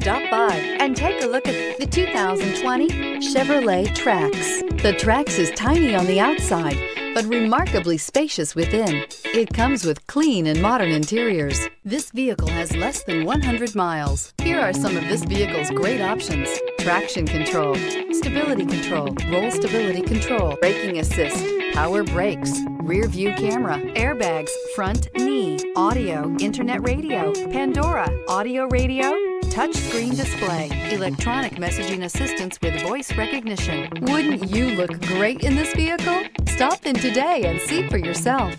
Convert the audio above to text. Stop by and take a look at the 2020 Chevrolet Trax. The Trax is tiny on the outside, but remarkably spacious within. It comes with clean and modern interiors. This vehicle has less than 100 miles. Here are some of this vehicle's great options: traction control, stability control, roll stability control, braking assist, power brakes, rear view camera, airbags, front knee, audio, internet radio, Pandora, audio radio, touchscreen display, electronic messaging assistance with voice recognition. Wouldn't you look great in this vehicle? Stop in today and see for yourself.